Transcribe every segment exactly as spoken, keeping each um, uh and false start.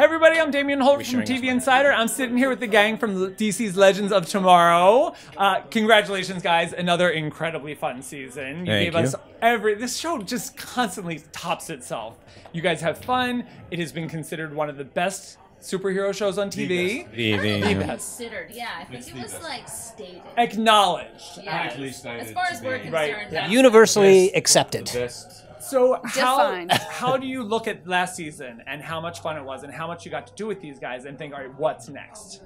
Hey everybody, I'm Damian Holt from T V Insider. I'm sitting here with the gang from D C's Legends of Tomorrow. Uh, congratulations, guys! Another incredibly fun season. You Thank gave you. us every. This show just constantly tops itself. You guys have fun. It has been considered one of the best superhero shows on T V. The best. The, the, the best. Considered, yeah. I think it's it was best. Like stated. Acknowledged. Yeah. Stated as far as we're concerned, right. yeah. universally best, accepted. The best. So how, how do you look at last season and how much fun it was and how much you got to do with these guys and think, all right, what's next?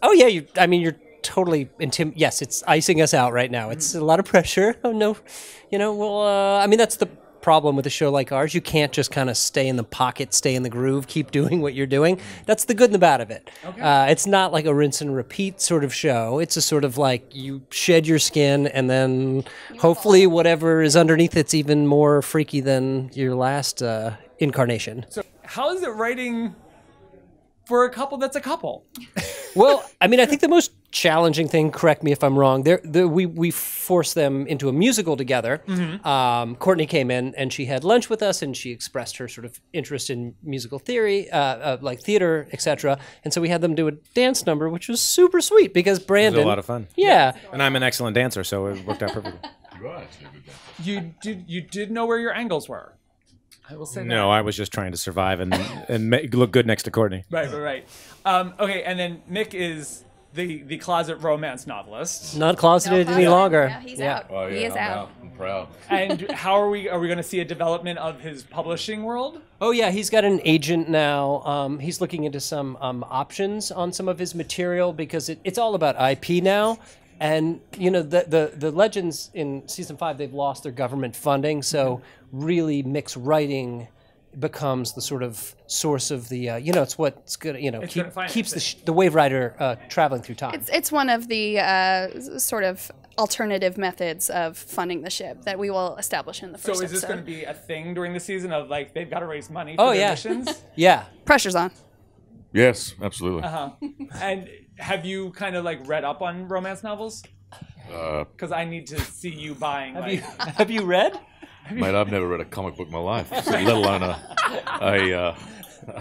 Oh, yeah. You, I mean, you're totally intim. Yes, it's icing us out right now. It's mm-hmm. a lot of pressure. Oh, no. You know, well, uh, I mean, that's the problem with a show like ours. You can't just kind of stay in the pocket, stay in the groove, keep doing what you're doing. That's the good and the bad of it. Okay. Uh, it's not like a rinse and repeat sort of show. It's a sort of like you shed your skin and then you hopefully fall. Whatever is underneath it's even more freaky than your last uh, incarnation. So how is it writing for a couple that's a couple? Well, I mean, I think the most challenging thing, correct me if I'm wrong, they're, they're, we, we forced them into a musical together. Mm-hmm. um, Courtney came in and she had lunch with us and she expressed her sort of interest in musical theory, uh, uh, like theater, et cetera. And so we had them do a dance number, which was super sweet because Brandon... It was a lot of fun. Yeah. And I'm an excellent dancer, so it worked out perfectly. You did, you did know where your angles were. I will say no, that. I was just trying to survive and and make, look good next to Courtney. Right, right, right. Um, okay, and then Mick is the the closet romance novelist. Not closeted no, any longer. No, he's yeah. out. Oh, yeah, he is I'm out. out. I'm proud. And how are we? Are we going to see a development of his publishing world? Oh yeah, he's got an agent now. Um, he's looking into some um, options on some of his material because it, it's all about I P now. And, you know, the, the, the legends in season five, they've lost their government funding. So really mixed writing becomes the sort of source of the, uh, you know, it's what's good, you know, keep, keeps the, sh the Wave Rider uh, traveling through time. It's, it's one of the uh, sort of alternative methods of funding the ship that we will establish in the first So is this episode. Going to be a thing during the season of, like, they've got to raise money for oh, their yeah. missions? Yeah. Pressure's on. Yes, absolutely. Uh-huh. And... Have you kind of like read up on romance novels? Because uh, I need to see you buying. Have, like, you, have you read? Have you Mate, read? I've never read a comic book in my life, so let alone a, a, uh,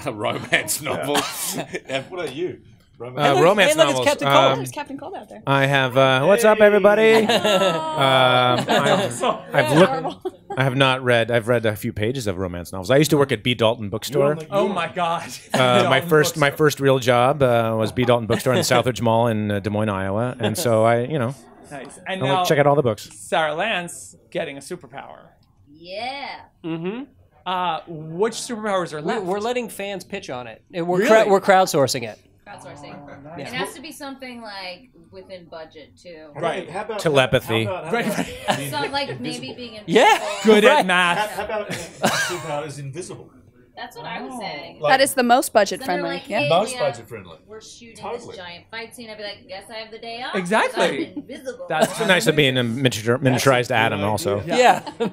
a romance novel. Yeah. What are you? Romance, uh, hey, look, romance hey, look, novels. It's Captain Cold. Um, There's Captain Cold out there. I have. Uh, what's hey. up, everybody? um, I've, I've looked. I have not read. I've read a few pages of romance novels. I used to work at B. Dalton Bookstore. Oh my God! Uh, my first, my first real job uh, was B. Dalton Bookstore in the Southridge Mall in uh, Des Moines, Iowa. And so I, you know, nice. And I now, like, check out all the books. Sarah Lance getting a superpower. Yeah. Mm-hmm. Uh, which superpowers are left? We're letting fans pitch on it. We're really? we're crowdsourcing it. Outsourcing. Oh, nice. It has to be something like within budget too. Right. How about, Telepathy. How about, how about, right. About so like invisible. maybe being invisible. Yeah. Good right. at math. How, how about superpower is invisible? That's what oh. I was saying. Like, that is the most budget friendly. Like, yeah. Hey, most yeah, budget friendly. We're shooting totally. this giant fight scene. I'd be like, guess I have the day off. Exactly. I'm invisible. That's nice of being a miniature, miniaturized Adam also. Yeah. Yeah.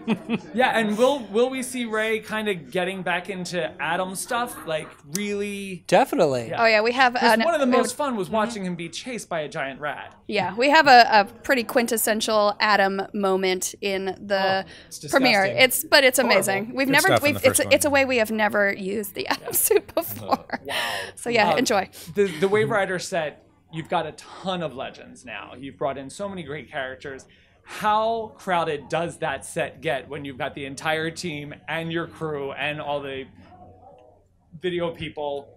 Yeah. And will will we see Ray kind of getting back into Adam stuff? Like really? Definitely. Yeah. Oh yeah, we have. An, one of the most fun was watching mm-hmm. him be chased by a giant rat. Yeah, we have a, a pretty quintessential Adam moment in the oh, it's premiere. It's but it's Horrible. amazing. We've Good never. We've, it's one. it's a way we have never. used the Adam suit before. Wow. So yeah, um, enjoy. The, the Wave Rider set, you've got a ton of legends now. You've brought in so many great characters. How crowded does that set get when you've got the entire team and your crew and all the video people?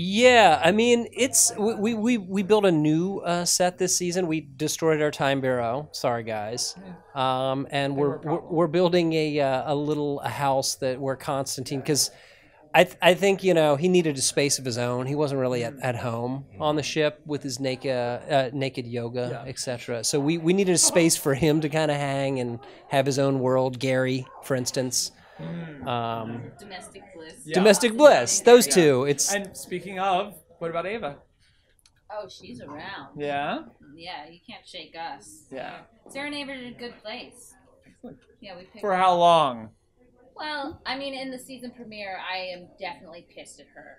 Yeah, I mean, it's we we we built a new uh, set this season. We destroyed our time bureau. Sorry, guys. Yeah. Um, and we're, we're we're building a uh, a little house that where Constantine, because I th I think you know he needed a space of his own. He wasn't really at, at home on the ship with his naked uh, naked yoga, yeah. et cetera. So we we needed a space for him to kind of hang and have his own world. Gary, for instance. Mm. Um, domestic bliss. Yeah. Domestic bliss. Those yeah. two. It's. And speaking of, what about Ava? Oh, she's around. Yeah. Yeah, you can't shake us. Yeah. Sarah and Ava are in a good place. Excellent. Yeah, we picked. For how long? Well, I mean, in the season premiere, I am definitely pissed at her.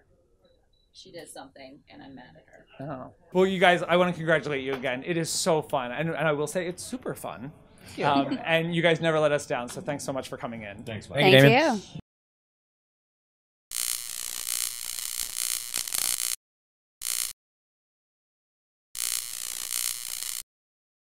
She did something, and I'm mad at her. Oh. Well, you guys, I want to congratulate you again. It is so fun, and and I will say it's super fun. Um, and you guys never let us down, so thanks so much for coming in. Thanks, Mike. Thank you.